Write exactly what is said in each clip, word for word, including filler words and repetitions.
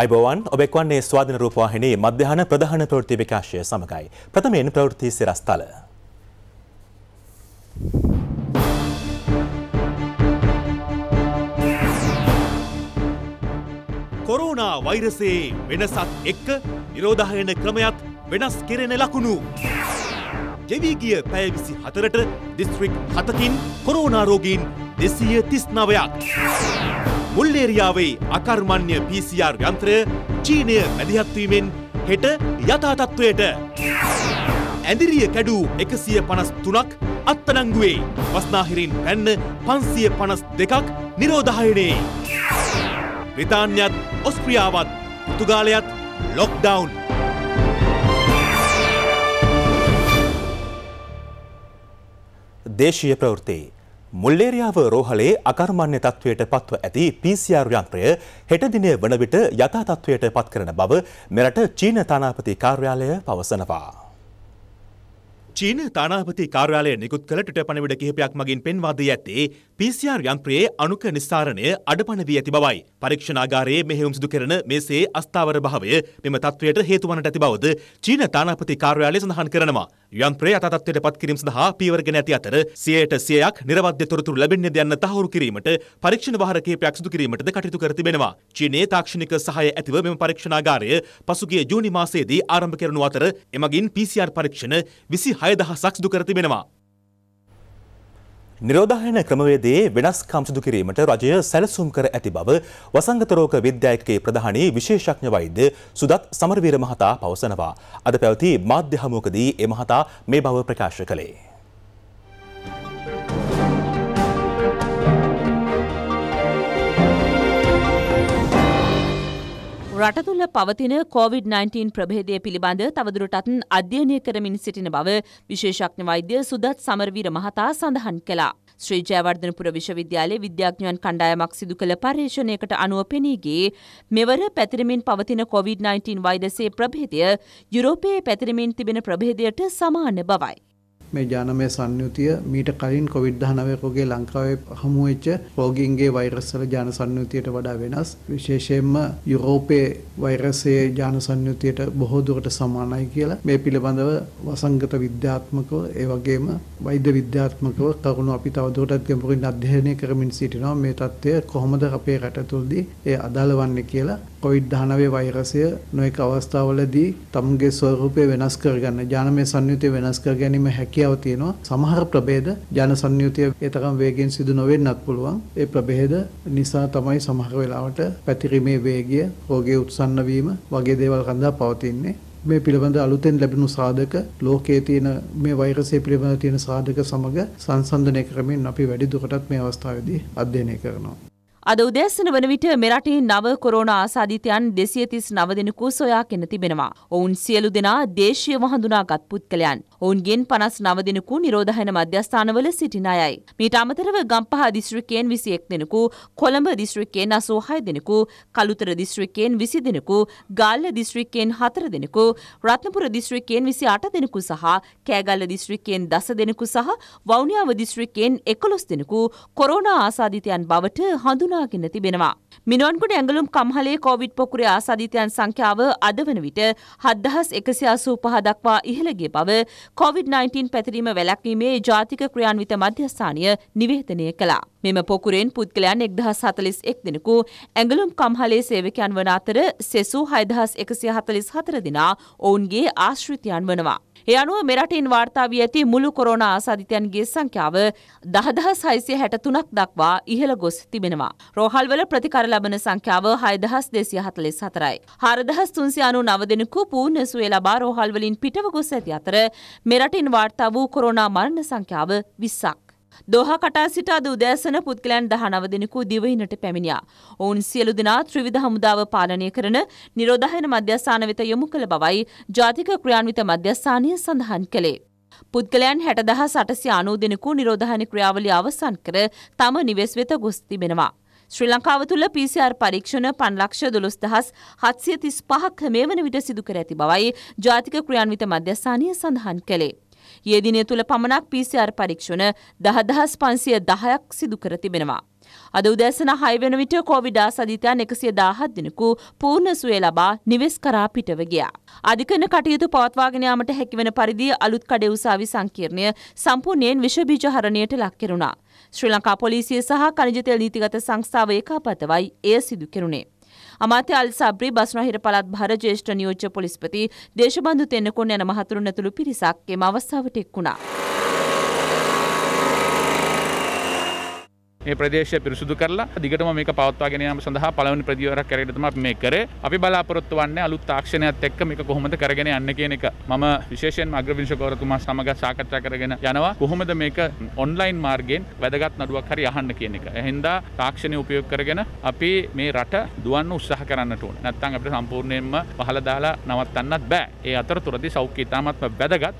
අයිබෝවන් ඔබ එක්වන්නේ ස්වාධීන රූපවාහිනී මධ්‍යහන ප්‍රධාන ප්‍රවෘත්ති විකාශය සමගයි. ප්‍රථමයෙන් ප්‍රවෘත්ති සිරස්තල. කොරෝනා වෛරසයේ වෙනසත් එක්ක නිරෝධායන ක්‍රමයක් වෙනස් කෙරෙන ලකුණු. ගෙවි ගිය පැය විසි හතරට දිස්ත්‍රික් හතකින් කොරෝනා රෝගීන් දෙසිය තිස් නවයක්. මුල්ලේරියාවේ අකර්මණ්‍ය පී සී ආර් යන්ත්‍රය චීනය මැදිහත් වීමෙන් හෙට යථා තත්වයට. ඇඳිරිය කැඩූ එකසිය පනස් තුනක් අත්අඩංගුවේ. වස්නාහිරින් පැන්න පන්සිය පනස් දෙකක් නිරෝධායනයේ. බ්‍රිතාන්‍යත් ඔස්ට්‍රියාවත් පෘතුගාලයත් ලොක්ඩවුන්. දේශීය ප්‍රවෘත්ති. මුල්ලේරියාව රෝහලේ අකර්මණ්‍ය තත්වයට පත්ව ඇති පී සී ආර් යන්ත්‍රය හෙට දිනේ වන විට යථා තත්වයට පත් කරන බව මෙරට චීන තානාපති කාර්යාලය පවසනවා. චීන තානාපති කාර්යාලය නිකුත් කළ ට්විටර් පණිවිඩ කිහිපයක් මගින් පෙන්වා දී ඇත්තේ පී සී ආර් යන්ත්‍රයේ අණුක නිස්සාරණය අඩපණ වී ඇති බවයි. පරීක්ෂණාගාරයේ මෙහෙයුම් සිදු කරන මේසේ අස්ථාවර භාවය මෙම තත්වයට හේතු වන්නට ඇති බවද චීන තානාපති කාර්යාලය සඳහන් කරනවා. යන්ත්‍රය යථා තත්ත්වයට පත් කිරීම සඳහා පියවර ගෙන ඇති අතර සියයට සියයක් නිර්වද්‍ය තොරතුරු ලැබෙන්නේද යන්න තහවුරු කිරීමට පරීක්ෂණ වාහන කිහිපයක් සිදු කිරීමටද කටයුතු කර තිබෙනවා. චීනයේ තාක්ෂණික සහාය ඇතිව මෙම පරීක්ෂණාගාරය පසුගිය ජූනි මාසයේදී ආරම්භ කරනු අතර එමගින් පී සී ආර් පරීක්ෂණ විසි හය දහසක් සිදු කර තිබෙනවා. නිරෝධායන ක්‍රමවේදයේ වෙනස්කම් සිදු කිරීමට රජය සැලසුම් කර ඇති බව වසංගත රෝග විද්‍යායකයේ ප්‍රධානී විශේෂඥ වෛද්‍ය සුදත් සමරවීර මහතා පවසනවා. අද පැවති මාධ්‍ය හමුවකදී ඒ මහතා මේ බව ප්‍රකාශ කළේ. රට තුළ පවතින කොවිඩ් නයින්ටීන් ප්‍රභේදය පිළිබඳ තවදුරටත් අධ්‍යයනය කරමින් සිටින බව විශේෂඥ වෛද්‍ය සුදත් සමරවීර මහතා සඳහන් කළා. ශ්‍රී ජයවර්ධනපුර විශ්වවිද්‍යාලයේ විද්‍යාඥයන් කණ්ඩායමක් සිදු කළ පර්යේෂණයකට අනුව පෙනී ගියේ මෙවර පැතිරමින් පවතින කොවිඩ් නයින්ටීන් වෛරසයේ ප්‍රභේදය යුරෝපයේ පැතිරමින් තිබෙන ප්‍රභේදයට සමාන බවයි. මේ ජානමය සංයුතිය මීට කලින් කොවිඩ් දහනවය රෝගේ ලංකාවේ හමු වෙච්ච රෝගීන්ගේ වෛරස් වල ජාන සංයුතියට වඩා වෙනස්. විශේෂයෙන්ම යුරෝපයේ වෛරසයේ ජාන සංයුතියට බොහෝ දුරට සමානයි කියලා මේ පිළිබඳව වසංගත විද්‍යාත්මකව ඒ වගේම වෛද්‍ය විද්‍යාත්මකව කරුණු අපි තවදුරටත් ගැඹුරින් අධ්‍යයනය කරමින් සිටිනවා. මේ තත්ත්වය කොහොමද අපේ රට තුළදී ඒ අදාළ වන්නේ කියලා. කොවිඩ් දහනවය වෛරසය නොඑක අවස්ථාවලදී තමගේ ස්වරූපය වෙනස් කරගන්න ජානමය සංයුතිය වෙනස් කර ගැනීම හැකියාව තියෙනවා. සමහර ප්‍රභේද ජාන සංයුතිය ඒ තරම් වේගෙන් සිදු නොවෙන්නත් පුළුවන්. ඒ ප්‍රභේද නිසා තමයි සමහර වෙලාවට පැතිරීමේ වේගය, රෝගයේ උත්සන්න වීම වගේ දේවල් රඳා පවතින්නේ. මේ පිළිබඳ අලුතෙන් ලැබුණු සාධක, ලෝකයේ තියෙන මේ වෛරසය පිළිබඳ තියෙන සාධක සමග සංසන්දනය කරමින් අපි වැඩි දුරටත් මේ අවස්ථාවේදී අධ්‍යයනය කරනවා. අද උදෑසන වන විට මෙරටේ නව කොරෝනා ආසාදිතයන් දෙසිය තිස් නව දෙනෙකු සොයාගෙන තිබෙනවා. ඔවුන් සියලු දෙනා දේශීයව හඳුනාගත් පුද්ගලයන්. ඔවුන්ගෙන් පනස් නව දෙනෙකු නිරෝධායන මධ්‍යස්ථානවල සිටින අයයි. මීට අමතරව ගම්පහ දිස්ත්‍රික්කයෙන් විසි එක් දෙනෙකු, කොළඹ දිස්ත්‍රික්කයෙන් අසූහය දෙනෙකු, කලුතර දිස්ත්‍රික්කයෙන් විසි දෙනෙකු, ගාල්ල දිස්ත්‍රික්කයෙන් හතර දෙනෙකු, රත්නපුර දිස්ත්‍රික්කයෙන් විසි අට දෙනෙකු සහ කෑගල්ල දිස්ත්‍රික්කයෙන් දස දෙනෙකු සහ වවුනියාව දිස්ත්‍රික්කයෙන් එකොළොස් දෙනෙකු කොරෝනා ආසාදිතයන් බවට හඳුනා තිබෙනවා. මිනොන්ගොඩ ඇඟලුම් කම්හලේ කොවිඩ් පොකුරේ ආසාදිතයන් සංඛ්‍යාව අද වන විට හත් දහස් එකසිය අසූ පහ දක්වා ඉහළ ගිය බව කොවිඩ් නයින්ටීන් පැතිරීම වැළැක්වීමේ ජාතික ක්‍රියාන්විත මධ්‍යස්ථානය නිවේදනය කළා. මෙම පොකුරෙන් පුද්ගලයන් එක්දහස් හතළිස් එක් දෙනෙකු ඇඟලුම් කම්හලේ සේවකයන් වන අතර සෙසු හය දහස් එකසිය හතළිස් හතර දෙනා ඔවුන්ගේ ආශ්‍රිතයන් වනවා. ඒ අනුව මෙරටින් වාර්තා වී ඇති මුළු කොරෝනා ආසාදිතයන්ගේ සංඛ්‍යාව දහ දහස් හයසිය හැට තුනක් දක්වා ඉහළ ගොස් තිබෙනවා. රෝහල්වල ප්‍රතිකාර ලබන සංඛ්‍යාව හය දහස් දෙසිය හතළිස් හතරයි. හාරදහස් තුන්සිය අනූ නව දෙනෙකු පූර්ණ සුවය ලබා රෝහල්වලින් පිටව ගොස් ඇති අතර මෙරටින් වාර්තා වූ කොරෝනා මරණ සංඛ්‍යාව විස්සක්. දෝහා කටා සිට අද උදෑසන පුද්ගලයන් දහනව දෙනෙකු දිවයිනට පැමිණියා. ඔවුන් සියලු දෙනා ත්‍රිවිධ හමුදාව පාලනය කරන නිරෝධායන මධ්‍යස්ථාන වෙත යොමු කළ බවයි ජාතික ක්‍රියාන්විත මධ්‍යස්ථානය සඳහන් කළේ. පුද්ගලයන් හැට දහස් අටසිය අනූ දෙනෙකු නිරෝධායන ක්‍රියාවලිය අවසන් කර තම නිවෙස් වෙත ගොස් තිබෙනවා. ශ්‍රී ලංකාව තුළ පී සී ආර් පරීක්ෂණ පන්ලක්ෂ දොළොස් දහස් හත්සිය තිස් පහක් මේ වන විට සිදු කර ඇති බවයි ජාතික ක්‍රියාන්විත මධ්‍යස්ථානය සඳහන් කළේ. යෙදිනය තුළ පමණක් පී සී ආර් පරීක්ෂණ දහදහස් පන්සිය දහයක් සිදු කර තිබෙනවා. අද උදෑසන හය වෙන විට කොවිඩ් ආසාදිතයන් එකසිය දහහත් දිනකු පූර්ණ සුවය ලබා නිවෙස් කරා පිටව ගියා. අධිකරණ කටයුතු පවත්වාගෙන යාමට හැකිවන පරිදි අලුත් කඩේ උසාවි සංකීර්ණය සම්පූර්ණයෙන් විෂ බීජ හරණයට ලක් කෙරුණා. ශ්‍රී ලංකා පොලිසිය සහ කනිජ තෙල් නීතිගත සංස්ථාව ඒකාපතවයි එය සිදු කෙරුණේ. අමාත්‍ය අල් සබ්රි බස්නාහිර පළාත් භාර ජ්‍යෙෂ්ඨ නියෝජ්‍ය පොලිස්පති දේශබන්දු තෙන්නකෝන් යන මහතුරුන් ඇතුළු පිරිසක් එම අවස්ථාවට එක් වුණා. මේ ප්‍රදේශය පිරිසුදු කරලා දිගටම මේක පවත්වාගෙන යාම සඳහා පළවෙනි ප්‍රතිවරක් කරගෙන තමයි අපි මේක කරේ. අපි බලාපොරොත්තු වන්නේ අලුත් තාක්ෂණයත් එක්ක මේක කොහොමද කරගෙන යන්නේ කියන එක. මම විශේෂයෙන්ම අග්‍රවිනිශ්චයකවරතුමා සමග සාකච්ඡා කරගෙන යනවා කොහොමද මේක ඔන්ලයින් මාර්ගයෙන් වැදගත් නඩුවක් හරි අහන්න කියන එක. එහෙනම් තාක්ෂණය උපයෝග කරගෙන අපි මේ රට දුවන්න උත්සාහ කරන්නට ඕනේ. නැත්නම් අපිට සම්පූර්ණයෙන්ම පහළ දාලා නවත්තන්නත් බෑ. ඒ අතරතුරදී සෞඛ්‍ය ඉතාමත්ම වැදගත්.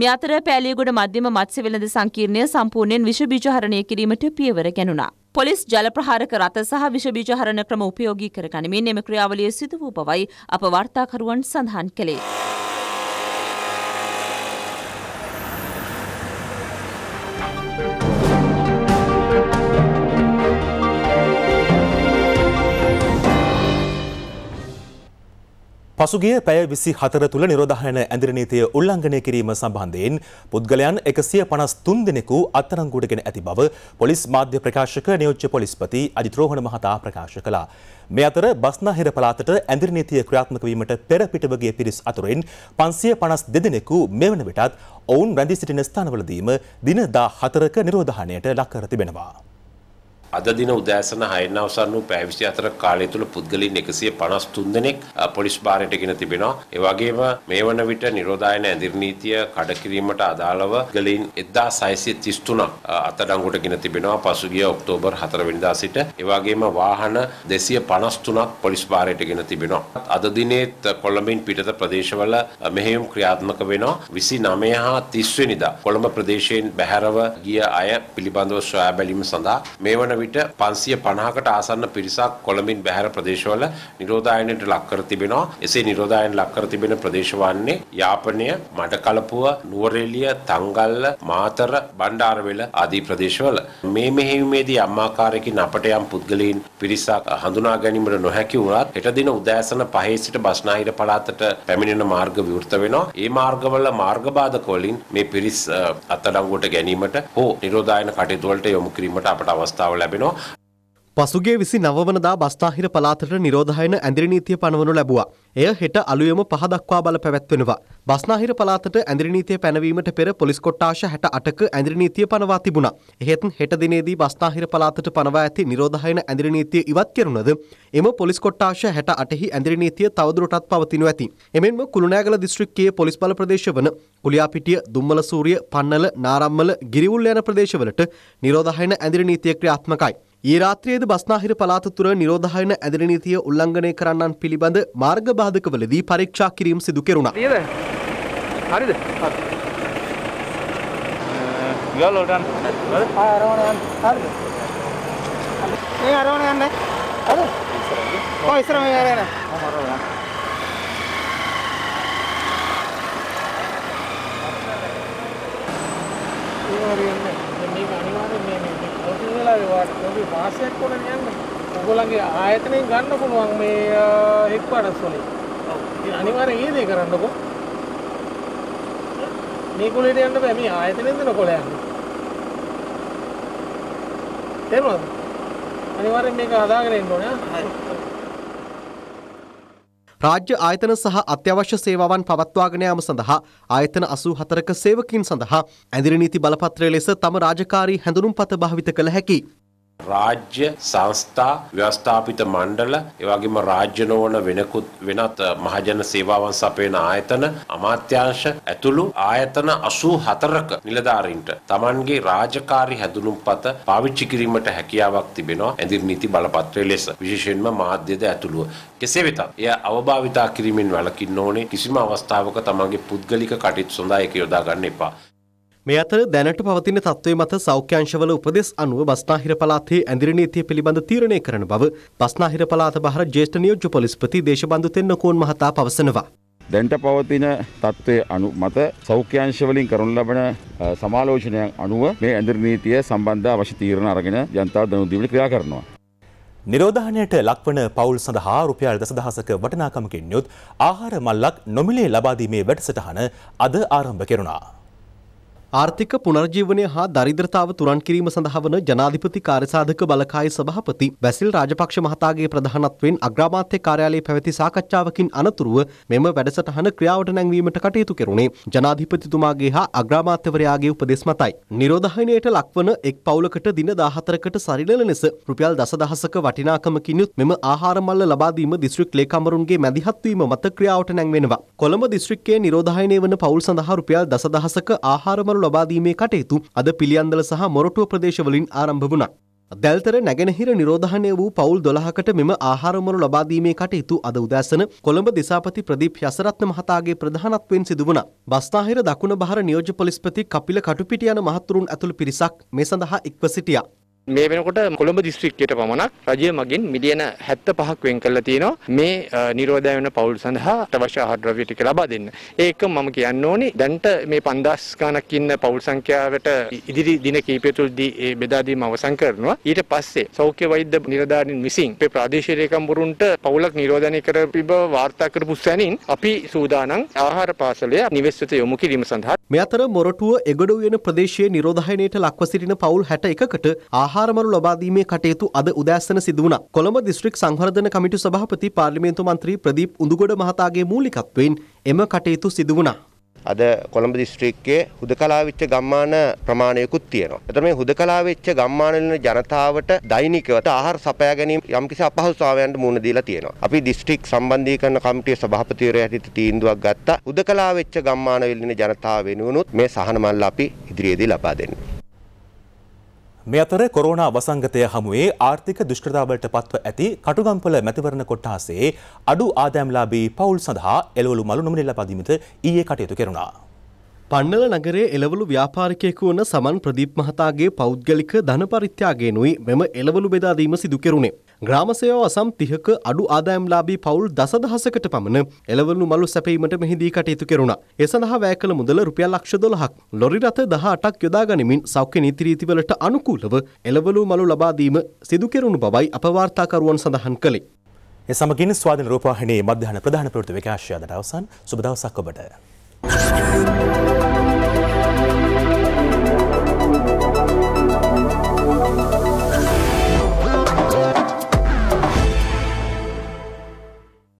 म्यातर पैलियगुड मध्यम मत्स्य वेलद संकीर्ण संपूर्ण विष बीज हरण पियवर गणुना पोलिस जल प्रहारक रथ सह विष बीज हरण क्रम उपयोगी करकणमे नेम क्रियावलिय सिधुवूपवै अपवार्ताकरुवन संधान केले. පසුගිය පැය විසිහතර තුළ නිරෝධායන ඇඳිර නීතිය උල්ලංඝනය කිරීම සම්බන්ධයෙන් පුද්ගලයන් එකසිය පනස් තුන් දෙනෙකු අත්අඩංගුවටගෙන ඇති බව පොලිස් මාධ්‍ය ප්‍රකාශක නියෝජ්‍ය පොලිස්පති අජිත් රෝහණ මහතා ප්‍රකාශ කළා. මේ අතර බස්නාහිර පළාතට ඇඳිර නීතිය ක්‍රියාත්මක වීමට පෙර පිටව ගිය පිරිස් අතරින් පන්සිය පනස් දෙක දෙනෙකු මෙවන විටත් ඔවුන් රැඳී සිටින ස්ථානවලදීම දින දහහතරක නිරෝධායනයට ලක් කර තිබෙනවා. අද දින උදෑසන හයෙන් අවසන් වූ පැය විසිහතර කාලය තුළ පුද්ගලයන් එකසිය පනස් තුන් දෙනෙක් පොලිස් භාරයට ගෙන තිබෙනවා. ඒ වගේම මේ වන විට නිරෝධායන ඇඳිරි නීතිය කඩ කිරීමට අදාළව ගලින් එකදාස් සයසිය තිස් තුනක් අත්අඩංගුවට ගෙන තිබෙනවා පසුගිය ඔක්තෝබර් හතර වෙනිදා සිට. ඒ වගේම වාහන දෙසිය පනස් තුනක් පොලිස් භාරයට ගෙන තිබෙනවා. අද දිනේත් කොළඹින් පිටත ප්‍රදේශවල මෙහෙයුම් ක්‍රියාත්මක වෙනවා. විසිනවය හා තිස් වෙනිදා කොළඹ ප්‍රදේශයෙන් බැහැරව ගිය අය පිළිබඳව සොයා බැලීම සඳහා මේ වන විට පන්සිය පනහකට ආසන්න පිරිසක් කොළඹින් බැහැර ප්‍රදේශවල නිරෝධායනයට ලක් කර තිබෙනවා. එසේ නිරෝධායන ලක් කර තිබෙන ප්‍රදේශ වන්නේ යාපනය, මඩකලපුව, නුවරඑළිය, තංගල්ල, මාතර, බණ්ඩාරවෙල ආදී ප්‍රදේශවල. මේ මෙහෙයුමේදී යම් ආකාරයකින් අපට යම් පුද්ගලයන් පිරිසක් හඳුනා ගැනීමට නොහැකි වුණත් හෙට දින උදෑසන පහේ සිට බස්නාහිර පළාතට පැමිණෙන මාර්ග විවෘත වෙනවා. ඒ මාර්ගවල මාර්ග බාධක වලින් මේ පිරිස් අත්අඩංගුවට ගැනීමට හෝ නිරෝධායන කටයුතු වලට යොමු කිරීමට අපට අවස්ථාව ලැබෙනවා. පසුගේ විසි නවවනදා බස්නාහිර පලාතට නිරෝධායන ඇඳිරි නීතිය පනවනු ලැබුවා. එය හෙට අලුයම පහ දක්වා බල පැවැත්වෙනවා. බස්නාහිර පලාතට ඇඳිරි නීතිය පැනවීමට පෙර පොලිස් කොට්ටාශ හැට අටක ඇඳිරි නීතිය පනවා තිබුණා. එහෙත් හෙට දිනේදී බස්නාහිර පලාතට පනවා ඇති නිරෝධායන ඇඳිරි නීතිය ඉවත් කෙරුණද එම පොලිස් කොට්ටාශ හැට අටෙහි ඇඳිරි නීතිය තවදුරටත් පවතිනු ඇති. එමෙන්ම කුළුණෑගල දිස්ත්‍රික්කයේ පොලිස් බල ප්‍රදේශ වන කුලියාපිටිය, දුම්මල සූරිය, පන්නල, නාරම්මල, ගිරිවුල්ල යන ප්‍රදේශවලට නිරෝධායන ඇඳිරි නීතිය ක්‍රියාත්මකයි. ඒ රාත්‍රියේද බස්නාහිර පළාත තුර නිරෝධායන ඇඳිරි නීතිය උල්ලංඝනය කරන්නන් පිළිබඳ මාර්ග බාධකවලදී පරීක්ෂා කිරීම සිදු කෙරුණා. හරිද? ගලෝඩන්. හරිද? මේ ආරෝණ යන්නේ. හරිද? කොයි ඉස්සරම මේ ආරෝණ. මේ ආරෝණ. මේ අනිවාර්යෙන් මේ මේ राज्य आयतन सह अत्यावश्य सेवावान पवत्वागन याम सඳහා आयतन අසූ හතරක सेवकीन සඳහා ඇඳිරි නීති බලපත්‍රය ලෙස තම රාජකාරී හැඳුනුම්පත භාවිත කළ හැකියි. राज्य संस्था व्यवस्थापित मंडल एवं राज्य नोन वेनकुत वेनत महाजन सेवावन सपेन आयतन अमात्यांश अतुलु आयतन අසූ හතරක निलधारिंट तमन्गे राजकारी हदुनुपत पाविच्चि किरीमट හැකියාවක් තිබෙනවා ඇඳිරි නීති බලපත්‍රය ලෙස. විශේෂයෙන්ම මාධ්‍යද ඇතුළුව. කෙසේ වෙතත් එය අවභාවිතා කිරීමෙන් වැළකින්න ඕනේ. කිසිම අවස්ථාවක තමන්ගේ පුද්ගලික කටයුතු සඳහා ඒක යොදා ගන්න එපා. මේ අතර දැනට පවතින තත්ත්වය මත සෞඛ්‍යංශවල උපදෙස් අනුව බස්නාහිර පළාතේ ඇඳිරි නීතිය පිළිබඳ තීරණය කරන බව බස්නාහිර පළාත බහර ජ්‍යෙෂ්ඨ නියෝජ්‍ය පොලිස්පති දේශබන්දු තෙන්නකෝන් මහතා පවසනවා. දැන්ට පවතින තත්ත්වයේ අනු මත සෞඛ්‍යාංශ වලින් කරන ලබන සමාලෝචනයන් අනුව මේ ඇඳිරි නීතිය සම්බන්ධ අවශ්‍ය තීරණ අරගෙන ජනතා දනුදීමට ක්‍රියා කරනවා. නිරෝධානයට ලක්වන පවුල් සඳහා රුපියල් දස දහසක වටිනාකමකින් යුත් ආහාර මල්ලක් නොමිලේ ලබා දීමේ වැඩසටහන අද ආරම්භ කෙරුණා. आर्थिक पुनर्जीवने हा दारिद्रताव तुरान किरीम संधावन जनाधिपति कार्यसाधक बलकाय सभापति बैसिल राजपक्ष महतागे प्रधानत्वेन अग्रामात्य कार्यालय පැවති සාකච්ඡාවකින් අනතුරුව මෙම වැඩසටහන ක්‍රියාවට නැංවීමට කටයුතු කෙරුණේ ජනාධිපතිතුමාගේ හා අග්‍රාමාත්‍යවරයාගේ උපදෙස් මතයි. නිරෝධායනයට ලක්වන එක් පවුලකට දින දහහතරකට සරිලන ලෙස රුපියල් දස දහසක වටිනාකමකින් යුත් මෙම ආහාර මල්ල ලබා දීම දිස්ත්‍රික් ලේකම්වරුන්ගේ මැදිහත් වීම මත ක්‍රියාවට නැංවෙනවා. කොළඹ දිස්ත්‍රික්කයේ නිරෝධායනය වන පවුල් සඳහා රුපියල් දස දහසක ආහාර ලබා දීමේ කටයුතු අද පිළියන්දල සහ මොරටුව ප්‍රදේශවලින් ආරම්භ වුණා. දැල්තර නැගෙනහිර නිරෝධානය වූ පවුල් දොළහකට මෙම ආහාරමරු ලබා දීමේ කටයුතු අද උදෑසන කොළඹ දිසාපති ප්‍රදීප් යසරත්න මහතාගේ ප්‍රධානත්වයෙන් සිදු වුණා. බස්නාහිර දකුණ බහර නියෝජ්‍ය පොලිස්පති කපිල කටුපිටිය යන මහතුරුන් ඇතුළු පිරිසක් මේ සඳහා එක්ව සිටියා. මේ වෙනකොට කොළඹ දිස්ත්‍රික්කයට පමණක් රජය මගින් මිලියන හැත්තෑ පහක් වෙන් කරලා තියෙනවා මේ නිරෝධය වෙන පවුල් සඳහා අවශ්‍ය ආහාර ද්‍රව්‍ය ටික ලබා දෙන්න. ඒක මම කියන්න ඕනේ දැන්ට මේ පන්දාස් ගණක් ඉන්න පවුල් සංඛ්‍යාවට ඉදිරි දින කිහිපය තුළදී ඒ බෙදා දීම අවසන් කරනවා. ඊට පස්සේ සෞඛ්‍ය වෛද්‍ය නිලධාරීන් විසින් අපේ ප්‍රාදේශීය ලේකම්වරුන්ට පවුලක් නිරෝධනය කර පිබ වාර්තා කරපු සැනින් අපි සූදානම් ආහාර පාසලය නිවෙස් වෙත යොමු කිරීම සඳහා. මේ අතර මොරටුව එගොඩොව් වෙන ප්‍රදේශයේ නිරෝධායනයට ලක්ව සිටින පවුල් හැටඑකකට ආහාර ආහාරමරු ලබා දීමේ කටයුතු අද උදෑසන සිදු වුණා. කොළඹ දිස්ත්‍රික් සංවර්ධන කමිටු සභාපති පාර්ලිමේන්තු මන්ත්‍රී ප්‍රදීප් උඳුගොඩ මහතාගේ මූලිකත්වයෙන් එම කටයුතු සිදු වුණා. අද කොළඹ දිස්ත්‍රික්කයේ හුදකලා වෙච්ච ගම්මාන ප්‍රමාණයකුත් තියෙනවා. ඒතර මේ හුදකලා වෙච්ච ගම්මානවල ජනතාවට දෛනිකව ආහාර සපයා ගැනීම යම්කිසි අපහසුතාවයන්ට මුහුණ දීලා තියෙනවා. අපි දිස්ත්‍රික් සම්බන්ධීකරණ කමිටියේ සභාපතිවරයා හිටිට තීන්දුවක් ගත්තා. හුදකලා වෙච්ච ගම්මානවල ඉන්න ජනතාව වෙනුවෙනුත් මේ සහන මල්ල අපි ඉදිරියේදී ලබා දෙන්න. මේ අතර කොරෝනා වසංගතය හමුවේ ආර්ථික දුෂ්කරතාවලට පත්ව ඇති කටුගම්පොළ මැතිවරණ කොට්ටාසේ අඩු ආදායම්ලාභී පවුල් සඳහා එළවලු මළු නොමිලේ ලබා දීමට ඊයේ කටයුතු කෙරුණා. පන්නල නගරයේ එළවලු ව්‍යාපාරිකයෙකු වන සමන් ප්‍රදීප් මහතාගේ පෞද්ගලික ධන පරිත්‍යාගයෙනුයි මෙම එළවලු බෙදා දීම සිදු කෙරුණේ. ග්‍රාම සේවා අසම් තිහක අඩු ආදායම්ලාභී පවුල් දසදහසකට පමණ එළවලු මළු සැපීමට මෙහිදී කටයුතු කෙරුණා. ඒ සඳහා වැය කළ මුදල රුපියල් ලක්ෂ දොළහක් ලොරි රථ දහ අටක් යොදා ගනිමින් සෞඛ්‍ය නීති රීතිවලට අනුකූලව එළවලු මළු ලබා දීම සිදු කෙරුණු බවයි අප වාර්තාකරුවන් සඳහන් කළේ. ඒ සමගින් ස්වාධීන රූපවාහිනී මධ්‍යහන ප්‍රධාන ප්‍රවෘත්ති විකාශය අදට අවසන්. සුබ දවසක් ඔබට.